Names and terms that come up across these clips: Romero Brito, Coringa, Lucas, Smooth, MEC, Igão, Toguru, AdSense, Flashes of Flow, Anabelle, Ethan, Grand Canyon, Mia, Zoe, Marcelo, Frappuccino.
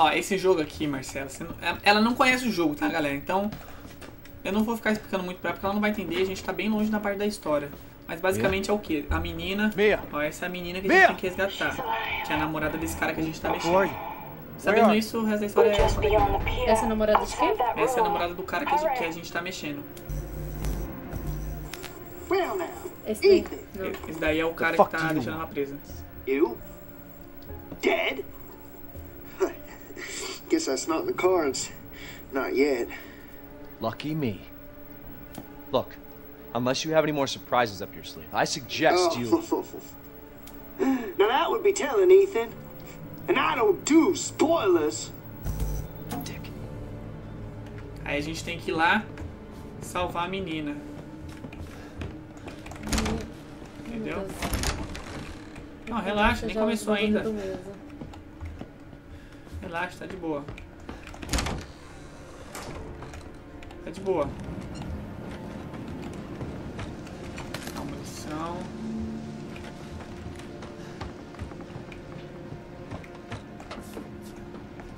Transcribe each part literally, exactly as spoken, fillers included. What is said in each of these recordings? Ó, esse jogo aqui, Marcelo, você não, ela não conhece o jogo, tá, galera? Então, eu não vou ficar explicando muito pra ela, porque ela não vai entender. A gente tá bem longe na parte da história. Mas basicamente Mia. é o quê? A menina... Mia. Ó, essa é a menina que Mia. a gente tem que resgatar. Que é a namorada desse cara que a gente tá mexendo. Sabendo isso, o resto da história é... Essa é a namorada de quem? Essa é a namorada do cara que a gente, que a gente tá mexendo. Esse daí, Esse daí é o cara que tá deixando ela presa. You? Dead? Guess that's not in the cards. Not yet. Lucky me. Look, unless you have any more surprises up your sleeve, I suggest oh. you... Now that would be telling, Ethan. And I don't do spoilers. Dick. Aí a gente tem que ir lá salvar a menina. Entendeu? Não, relaxa, nem começou ainda. Relaxa, tá de boa. Tá de boa. A munição.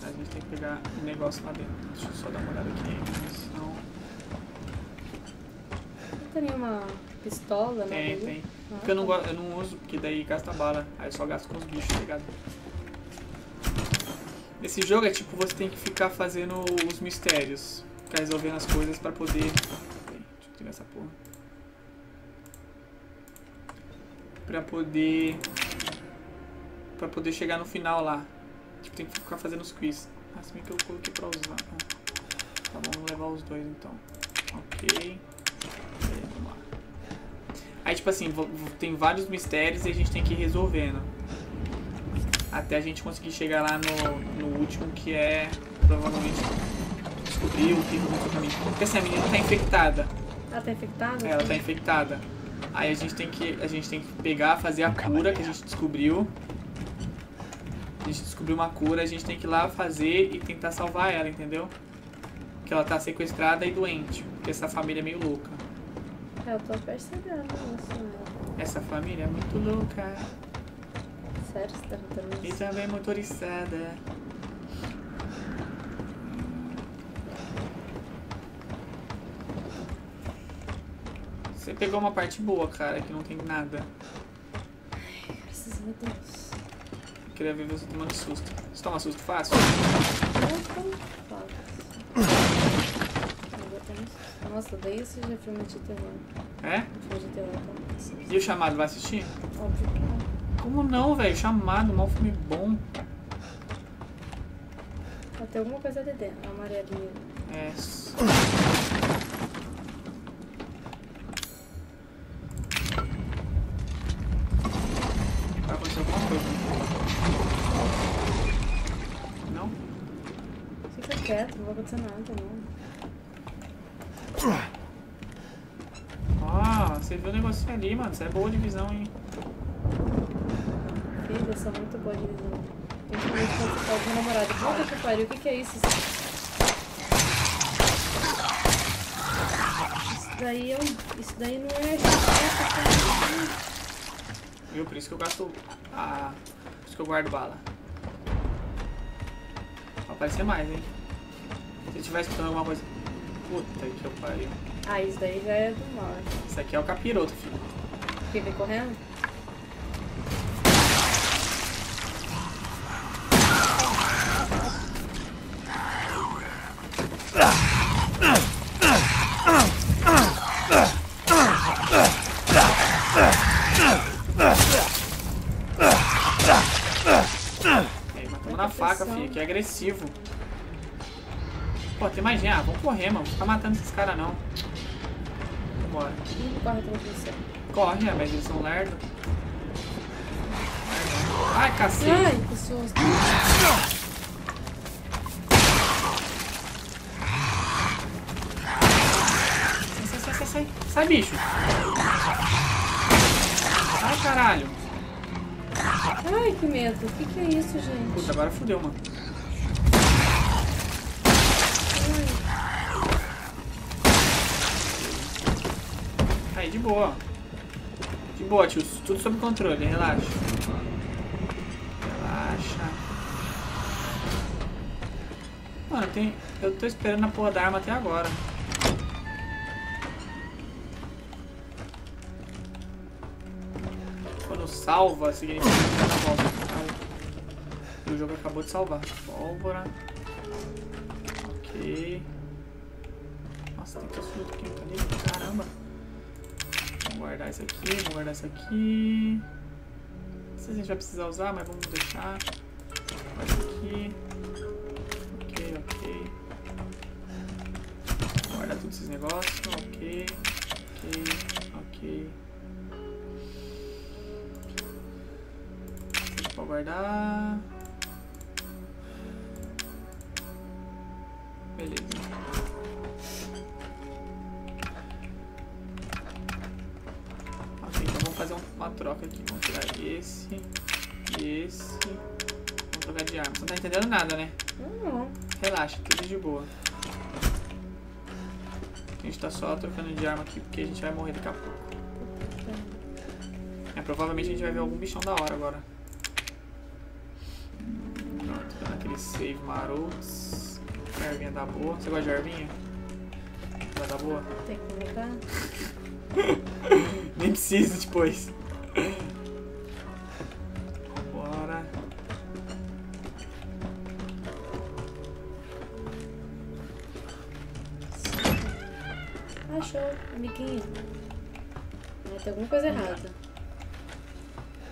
A gente tem que pegar um negócio lá dentro. Deixa eu só dar uma olhada aqui. Munição. Não tem nenhuma pistola, né? Tem, tem. Ah, porque eu não, eu não uso, porque daí gasta bala. Aí eu só gasto com os bichos, tá ligado? Esse jogo é tipo, você tem que ficar fazendo os mistérios. Ficar resolvendo as coisas pra poder... Deixa eu tirar essa porra. Pra poder... Pra poder chegar no final lá. Tipo, tem que ficar fazendo os quiz. Assim que eu coloquei pra usar. Tá bom, vamos levar os dois então. Ok. Vamos lá. Aí tipo assim, tem vários mistérios e a gente tem que ir resolvendo. Até a gente conseguir chegar lá no, no último, que é provavelmente descobrir o que aconteceu com a menina. Porque assim, a menina tá infectada. Ela tá infectada? Ela tá infectada. Aí a gente tem que, a gente tem que pegar, fazer a cura que a gente descobriu. A gente descobriu uma cura, a gente tem que ir lá fazer e tentar salvar ela, entendeu? Porque ela tá sequestrada e doente. Porque essa família é meio louca. Eu tô percebendo isso, né? Essa família é muito louca. Sério, você tá motorizada? E também motorizada. Você pegou uma parte boa, cara, que não tem nada. Ai, graças a Deus. Eu queria ver você tomando susto. Você toma susto fácil? Eu tomo fácil. Eu tomo susto. Nossa, daí você já filma de terror. É? Filma de terror, então. E o chamado vai assistir? Óbvio que não. Como não, velho? Chamado, mal filme bom. Vai ter alguma coisa de dentro, amarelinha. É. Vai acontecer alguma coisa. Não? Fica quieto, não vai acontecer nada, não. Ah, você viu o negocinho ali, mano. Você é boa de visão, hein? Eu sou muito boa de visão. Eu tenho que participar do meu namorado. Puta que pariu, o que que é isso? Isso daí, é um... isso daí não é... Viu? Por isso que eu gasto... Ah, por isso que eu guardo bala. Vai aparecer mais, hein? Se eu estiver escutando alguma coisa... Puta que eu pariu. Ah, isso daí já é do mal. Isso aqui é o capiroto, filho. Quem vem correndo? Que é agressivo. Pô, tem mais gente. Ah, vamos correr, mano. Não fica matando esses caras, não. Vambora. Corre atrás de você. Corre, é, mas eles são lerdos. Ai, cacete. Ai, pessoas. Sai, sai, sai, sai. Sai, bicho. Ai, caralho. Ai, que medo. O que que é isso, gente? Puta, agora fudeu, mano. Aí, de boa. De boa, tio. Tudo sob controle. Relaxa. Relaxa. Mano, eu, tenho... eu tô esperando a porra da arma até agora. Quando salva, significa que tá bom. O jogo acabou de salvar. Pólvora. Ok. Nossa, tem que assunto aqui, tá ali. Caramba. Vamos guardar isso aqui, vamos guardar isso aqui. Não sei se a gente vai precisar usar, mas vamos deixar. Guarda isso aqui. Ok, ok. Vamos guardar todos esses negócios. Ok, ok, ok. Vou guardar. Beleza. Fazer uma troca aqui, vamos tirar esse e esse. Vamos trocar de arma. Você não tá entendendo nada, né? Não. Relaxa, tudo de boa. A gente tá só trocando de arma aqui porque a gente vai morrer daqui a pouco. É, provavelmente a gente vai ver algum bichão da hora agora. Pronto, dando aquele save marotos. A ervinha dá boa. Você gosta de ervinha? Vai dar boa? Tem que colocar. Nem precisa depois. Bora. Achou, amiguinho. Tem alguma coisa errada.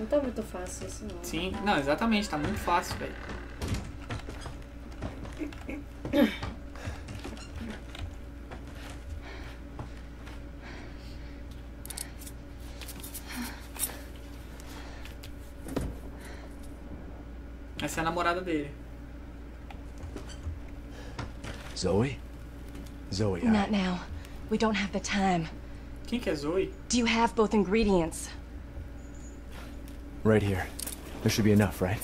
Não tá muito fácil isso não. Sim, não, exatamente, tá muito fácil, velho. Essa é a namorada dele. Zoe? Zoe, I... Not now. We don't have the time. Quem que é Zoe? Do you have both ingredients? Right here. There should be enough, right?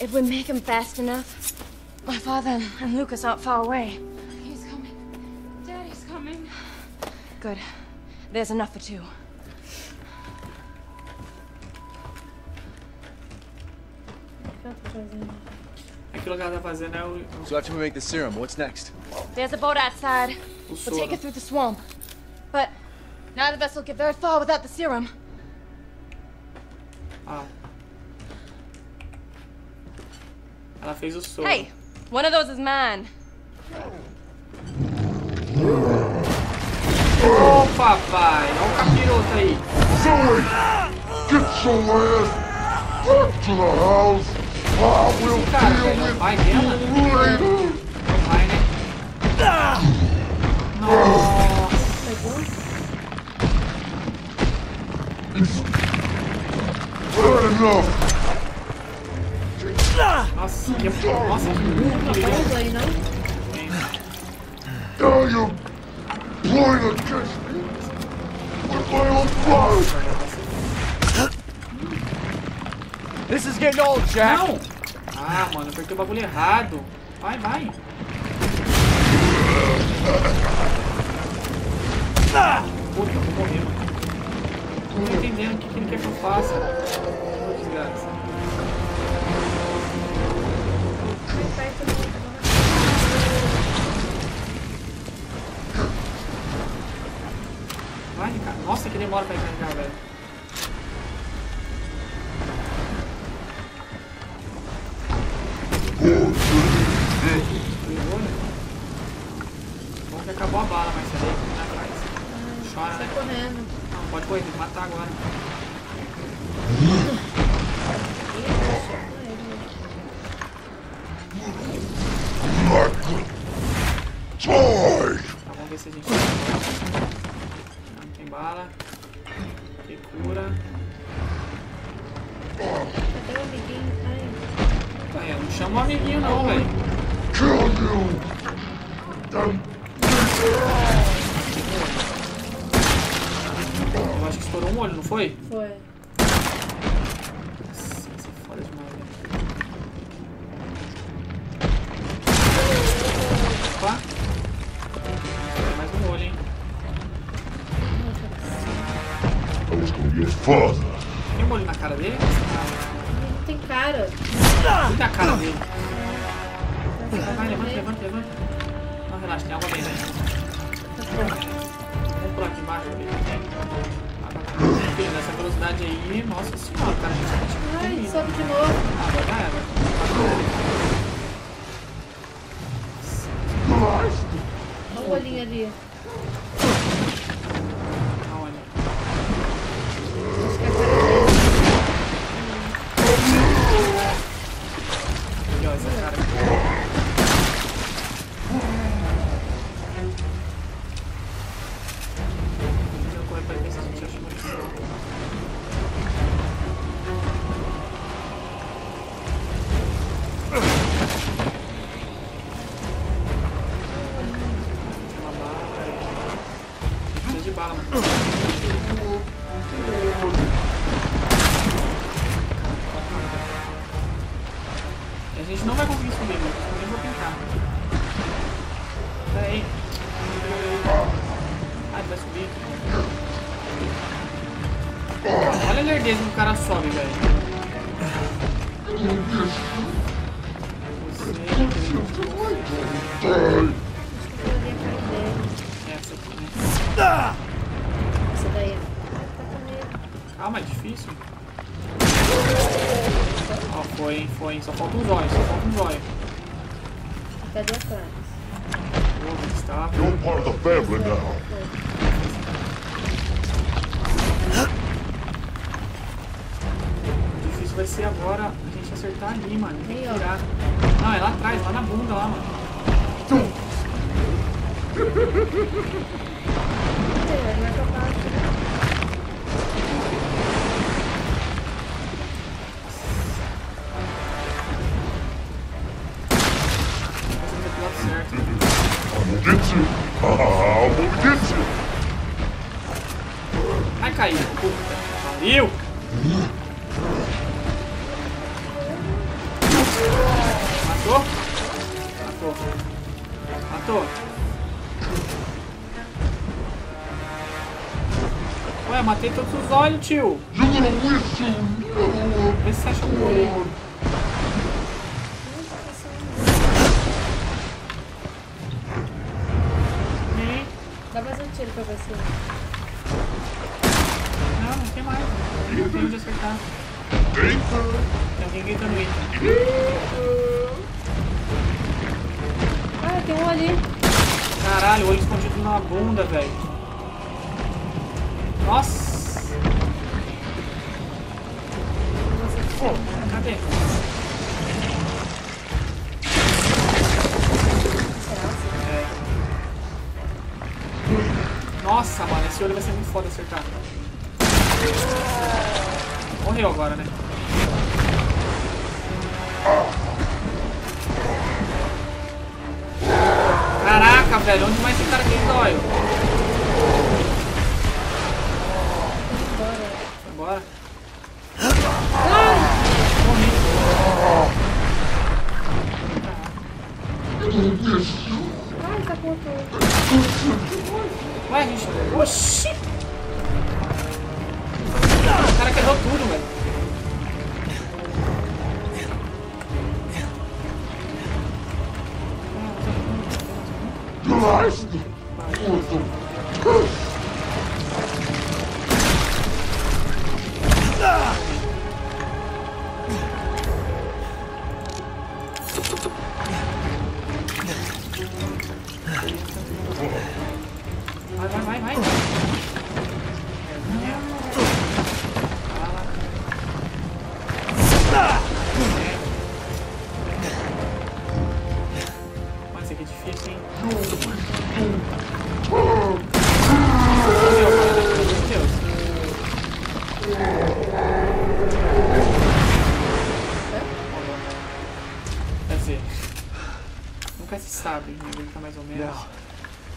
If we make him fast enough. My father and Lucas aren't far away. He's coming. Daddy's coming. Good. There's enough for two. Aquilo que ela tá fazendo é o... So after we make the serum, what's next? There's a boat outside. We'll take it through the swamp. But none of us will get very far without the serum. Ah. Ela fez o soro. Hey, one of those is mine. Oh, papai, olha o capiroto aí. Zoe, get your ass back to the house. Ah, eu quero o pai dela. O pai, né? Nossa. Nossa, que burro. Nossa, que burro. This is getting old, Jack. Não. Ah, mano, eu apertei o bagulho errado. Vai, vai. Ah, puta, eu vou morrer. Não tô entendendo o que, que ele quer que eu faça. Ô, desgraça. Vai, cara. Nossa, que demora pra encarregar, velho. Bom que acabou a bala, mas você deve ir atrás. Chora, né? Correndo. Não, pode correr, tem que matar agora. Tá, vamos ver se a gente... Não tem bala. Que cura. Cadê o amiguinho? Tá aí. Não chama o amiguinho não, velho. Kill you! Eu acho que estourou um olho, não foi? Foi. Nossa, isso é foda demais, velho. Opa! Mais um olho, hein? Tem um olho na cara dele? Não tem cara. Tem na cara dele. Vai, levanta, levanta, levanta. Não, relaxa, tem água bem, né? Vamos por aqui embaixo. Filho, nessa velocidade aí, nossa senhora, cara, a gente tá tipo... Ai, sobe de novo. Ah, vai, vai, vai. Olha o olhinho ali. Matei todos os olhos, tio. Vê se você acha um olho. Dá mais um tiro pra você. Não, não tem mais. Não tem onde acertar. Tem alguém gritando Ethan. Ah, tem um ali. Caralho, olho escondido na bunda, velho. Nossa! Pô, cadê? É. Nossa, mano, esse olho vai ser muito foda acertar. Morreu agora, né? Caraca, velho, onde mais esse cara tem zóio? Bora. Morri. Ai, tá com tudo. Ué, gente. Oxi. O cara quebrou tudo, velho.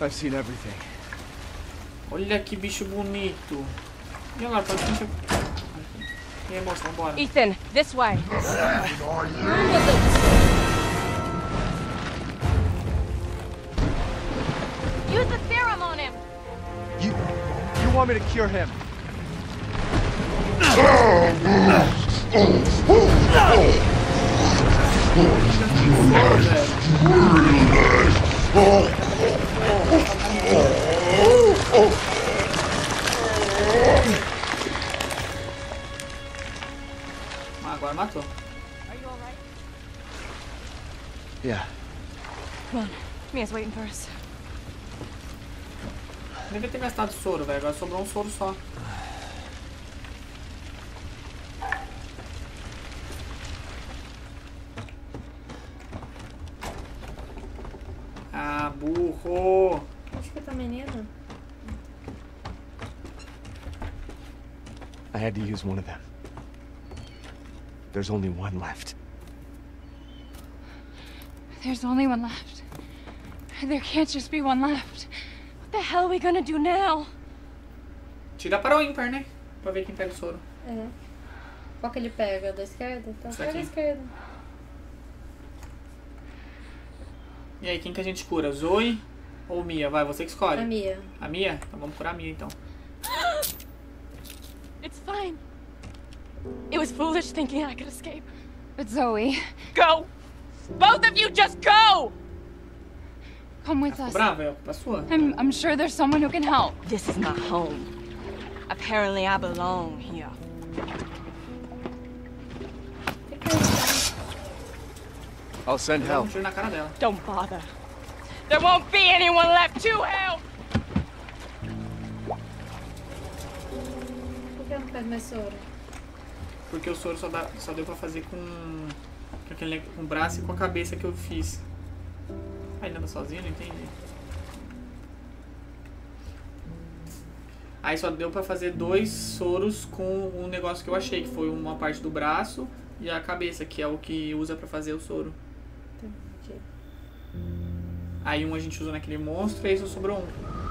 I've seen everything. Olha que bicho bonito. E agora, pode gente... E aí, moça, vambora. Ethan, this way. Use the serum on him. You, you want me to cure him? Yeah. Come on. Mia's waiting for us. Devia ter gastado soro, velho. Agora sobrou um soro só. Ah, burro! Onde fica essa menina? I had to use one of them. There's only one left. There's only one left. There can't just be one left. What the hell are we gonna do now? Tira para o ímpar, né? Pra ver quem pega o soro. É. Qual que ele pega? Da esquerda? Então pega da esquerda. E aí, quem que a gente cura? Zoe ou Mia? Vai, você que escolhe. A Mia. A Mia? Então vamos curar a Mia, então. It's fine. It was foolish thinking I could escape. But Zoe... Go! Both of you just go! Come with us. I'm, I'm sure there's someone who can help. This is my home. Apparently I belong here. I'll send help. Don't bother. There won't be anyone left to help! Porque o soro só, dá, só deu pra fazer com, com, aquele, com o braço e com a cabeça que eu fiz. Ah, ele anda sozinho, não entendi. Aí só deu pra fazer dois soros com um negócio que eu achei, que foi uma parte do braço e a cabeça, que é o que usa pra fazer o soro. Aí um a gente usou naquele monstro e aí só sobrou um.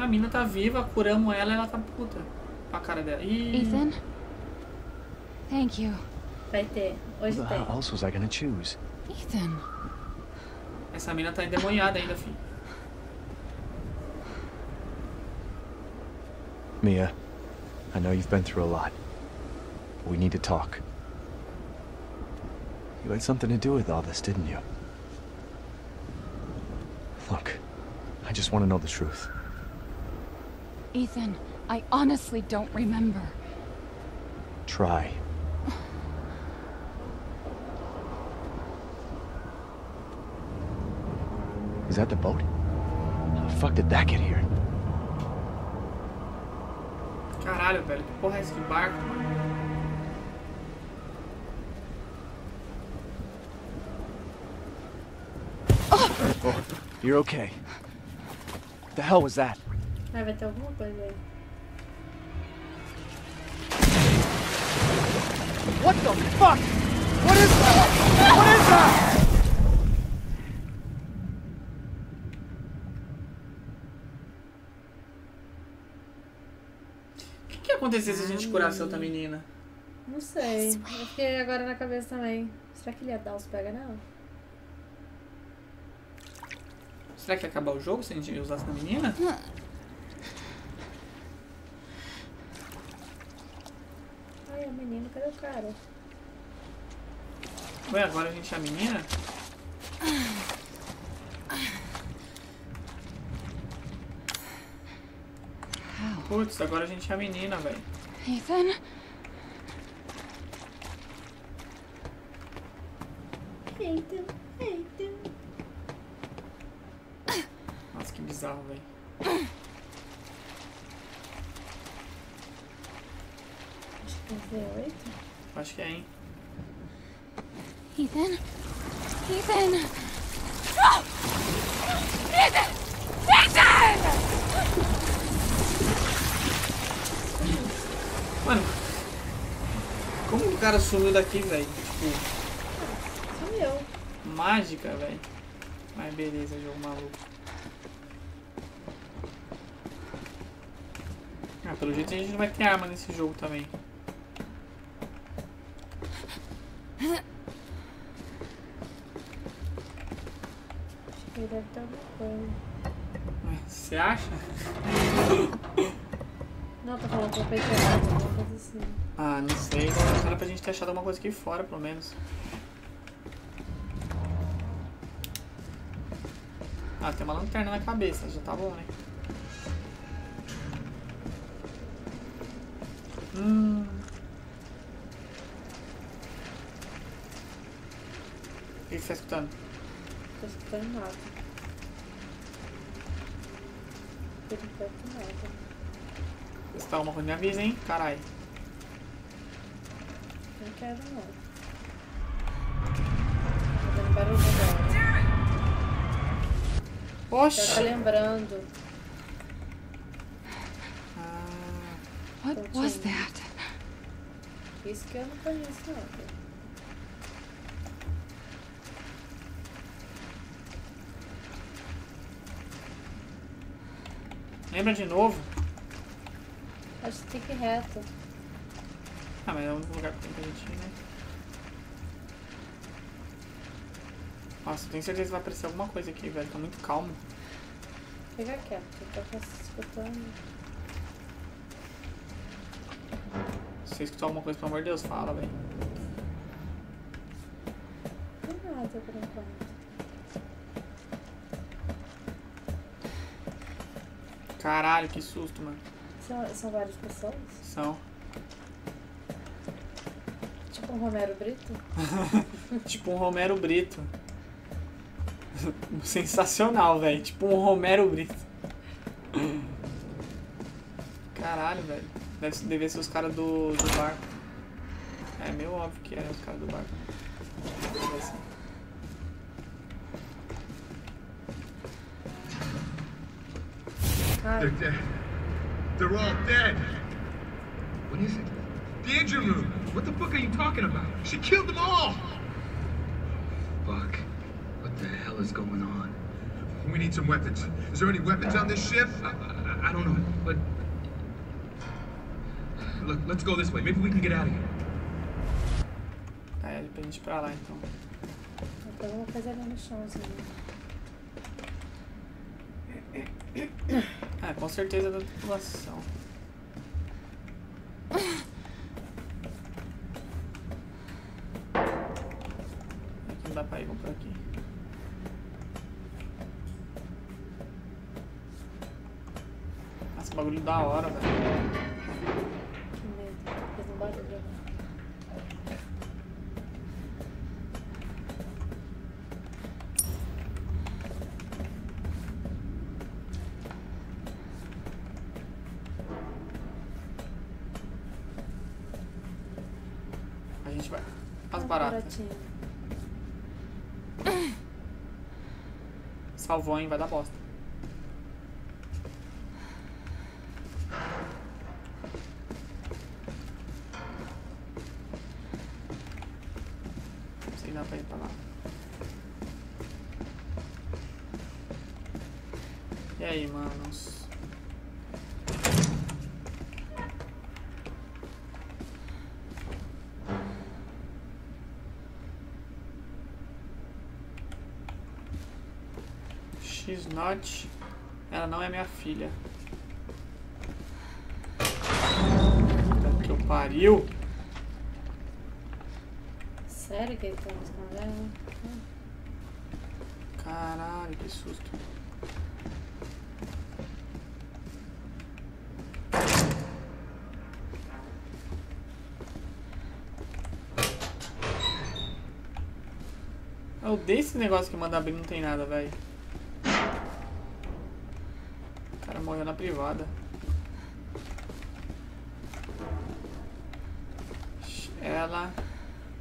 A mina tá viva, curamos ela e ela tá puta. A cara dela. Ih. Ethan? Thank you. Vai ter. Hoje tem. How else was I gonna choose? Ethan. Essa mina tá endemoniada ainda, filho. Mia, I know you've been through a lot. But we need to talk. You had something to do with all this, didn't you? Look, I just want to know the truth. Ethan, I honestly don't remember. Try. Is that the boat? How the fuck did that get here? Caralho, velho, que porra é esse de barco? Oh, you're okay. What the hell was that? Ah, vai ter alguma coisa aí. What the fuck? What is that? What is that? O que que ia acontecer se a gente curasse outra menina? Não sei. Eu fiquei agora na cabeça também. Será que ele ia dar os pega não? Será que ia acabar o jogo se a gente usasse na menina? Menino, cadê o cara? Ué, agora a gente é a menina? Putz, agora a gente é a menina, velho. Ethan? Ethan, Ethan. Nossa, que bizarro, velho. Acho que é, hein? Ethan? Ethan! Oh! Ethan! Ethan! Mano, como o cara sumiu daqui, velho? Tipo, sumiu. Mágica, velho. Mas beleza, jogo maluco. Ah, pelo jeito a gente não vai ter arma nesse jogo também. Você acha? Não, tô falando que eu peguei alguma coisa assim. Ah, não sei. Era pra gente ter achado alguma coisa aqui fora, pelo menos. Ah, tem uma lanterna na cabeça, já tá bom, né? que você tá escutando? Não tô escutando nada. Por enquanto nada. Você tá uma coisa, me avisa, hein? Caralho. Não quero não. Tá fazendo barulho agora. Oxe! Ela tá lembrando. Ah. What was that? Isso que eu não conheço nada. Lembra de novo? Acho que tem que ir reto. Ah, mas é o único lugar que tem pra gente ir, né? Nossa, eu tenho certeza que vai aparecer alguma coisa aqui, velho. Tá muito calmo. Fica quieto, eu tô escutando. Se você escutar alguma coisa, pelo amor de Deus, fala, velho. Não tem nada por enquanto. Caralho, que susto, mano. São, são várias pessoas? São. Tipo um Romero Brito? Tipo um Romero Brito. Sensacional, velho. Tipo um Romero Brito. Caralho, velho. Deve, deve ser os caras do, do bar. É meio óbvio que é os caras do bar. Deve ser. They're dead. They're all dead. What is it? The engine room. What the fuck are you talking about? She killed them all. Fuck. What the hell is going on? We need some weapons. Is there any weapons on this ship? I, I, I don't know, but... Look, let's go this way. Maybe we can get out of here. Ah, ele pende pra lá, então. Então vamos fazer ali no chãozinho. É, com certeza da tripulação. Aqui não dá pra ir, vamos por aqui. Esse bagulho da hora, velho. Que medo, fez um barulho. Salvou, hein? Vai dar bosta. Não sei se dá pra ir pra lá. E aí, manos? Not. Ela não é minha filha. Puta que eu pariu! Sério que ele tá me escondendo? Caralho, que susto! Eu odeio esse negócio que manda abrir, não tem nada, velho. Morreu na privada. Ela...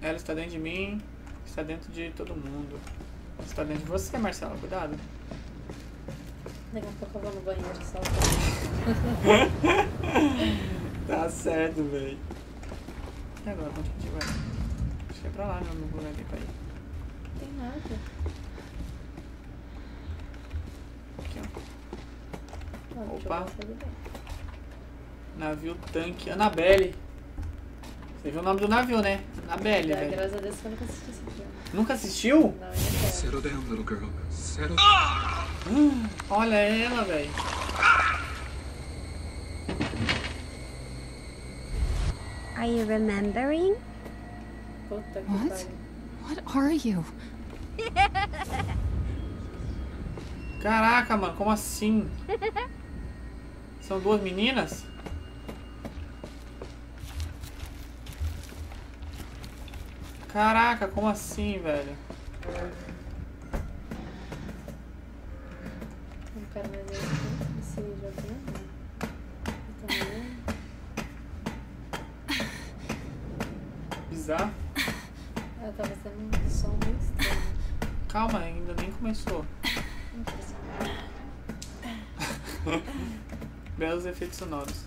Ela está dentro de mim. Está dentro de todo mundo. Está dentro de você, Marcelo. Cuidado. Daqui a pouco eu vou no banheiro. Só tá certo, velho. E agora? Onde que a gente vai? Acho que é pra lá, né? Eu não vou ali pra ir. Não tem nada. Aqui, ó. Opa. Navio tanque Anabelle. Você viu o nome do navio, né? Anabelle, velho. Graças a Deus que eu nunca assisti esse filme. Nunca assistiu? Não, eu não quero. Little girl. Settle... Hum, olha ela, velho. Are you remembering? Puta que What? What are you? Caraca, mano, como assim? São duas meninas? Caraca, como assim, velho? Não quero mais esse joguinho. Bizarro. Ela tava fazendo um som meio estranho. Calma, ainda nem começou. Belos efeitos sonoros.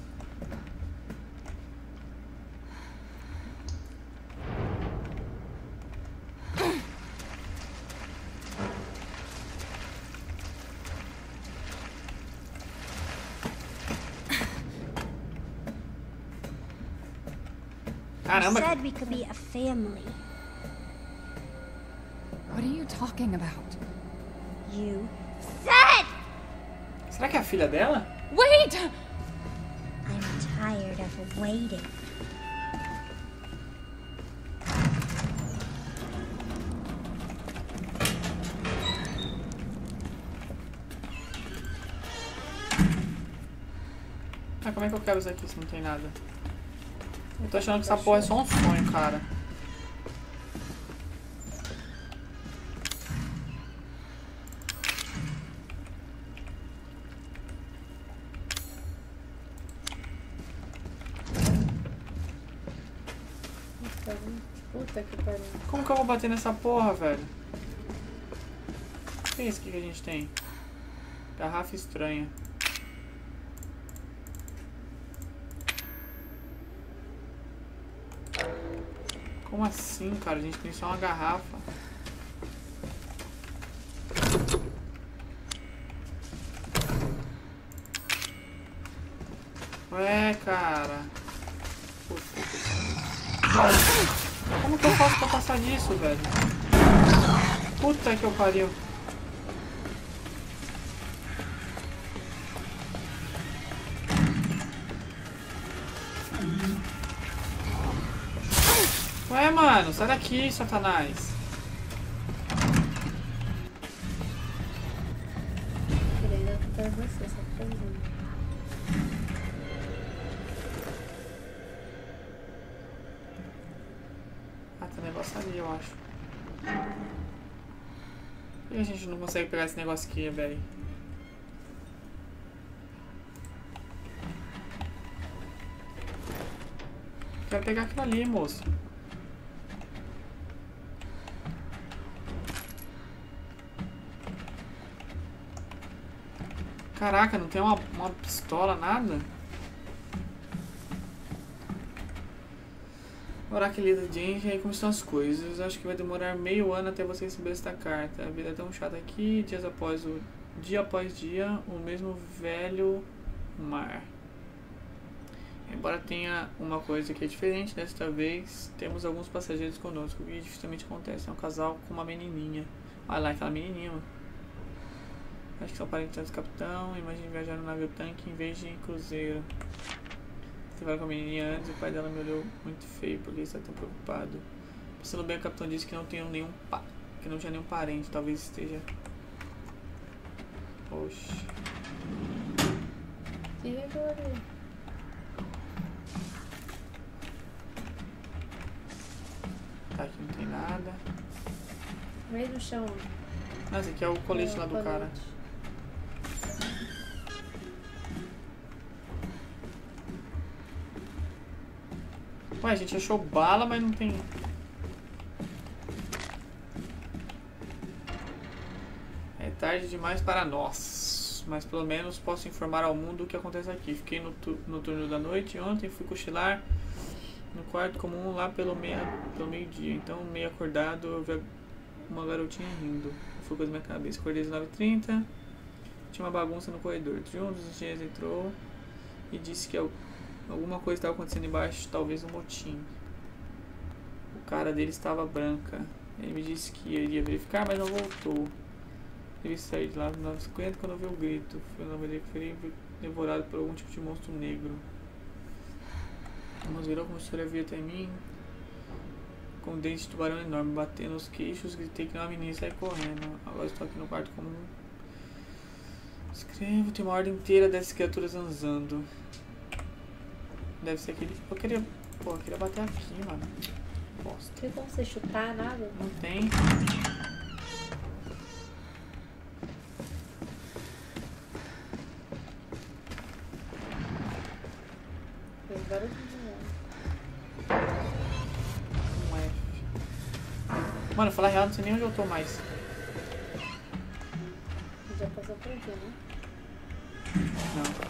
Caramba. Said we could be a family. What are you talking about? You said. Será que é a filha dela? Wait. I'm tired of waiting. Ah, como é que eu quero usar aqui se não tem nada? Eu tô achando que essa porra é só um sonho, cara. Puta que pariu. Como que eu vou bater nessa porra, velho? O que é isso que a gente tem? Garrafa estranha. Como assim, cara? A gente tem só uma garrafa. Ué, cara. Puta. Como que eu faço pra passar disso, velho? Puta que eu pariu. Ué, mano, sai daqui, Satanás. Querendo acertar você, só pra mim. Ah, tem um negócio ali, eu acho. Por que a gente não consegue pegar esse negócio aqui, velho? Quero pegar aquilo ali, moço. Caraca, não tem uma, uma pistola, nada? Ora, querida Jane, e aí como estão as coisas? Acho que vai demorar meio ano até você receber esta carta. A vida é tão chata aqui, dias após o, dia após dia, o mesmo velho mar. Embora tenha uma coisa que é diferente, desta vez temos alguns passageiros conosco, o que dificilmente acontece. É um casal com uma menininha. Olha lá, aquela menininha, mano. Acho que são parentes do capitão. Imagina viajar no navio tanque em vez de em cruzeiro. Você vai com a menininha antes. O pai dela me olhou muito feio porque está tão preocupado. Pensando bem, o capitão disse que não tinha nenhum pa... que não tinha nenhum parente. Talvez esteja. Oxi. E agora? Tá, aqui não tem nada. Meio no chão. Nossa, aqui é o colete lá do cara. Ué, a gente achou bala, mas não tem... É tarde demais para nós, mas pelo menos posso informar ao mundo o que acontece aqui. Fiquei no, tu no turno da noite e ontem fui cochilar no quarto comum lá pelo, meia, pelo meio dia. Então, meio acordado, eu vi uma garotinha rindo. Foi coisa na minha cabeça. Acordei às nove e trinta. Tinha uma bagunça no corredor. Um dos engenheiros entrou e disse que eu... alguma coisa estava acontecendo embaixo, talvez um motim. O cara dele estava branca. Ele me disse que iria verificar, mas não voltou. Ele saiu de lá às nove e cinquenta quando ouviu o grito. Foi na verdade que foi devorado por algum tipo de monstro negro. Mas virou como se ele havia até mim, com dentes de tubarão enorme, batendo os queixos, gritei que não, a menina sai correndo. Agora estou aqui no quarto comum. Escrevo, tem uma ordem inteira dessas criaturas zanzando. Deve ser aquele... Eu queria... Pô, eu queria bater aqui, mano. Bosta. Tem como você chutar nada? Não tem. Fez várias vezes. Não é. Mano, falar real, não sei nem onde eu tô mais. Já passou por aqui, né? Não.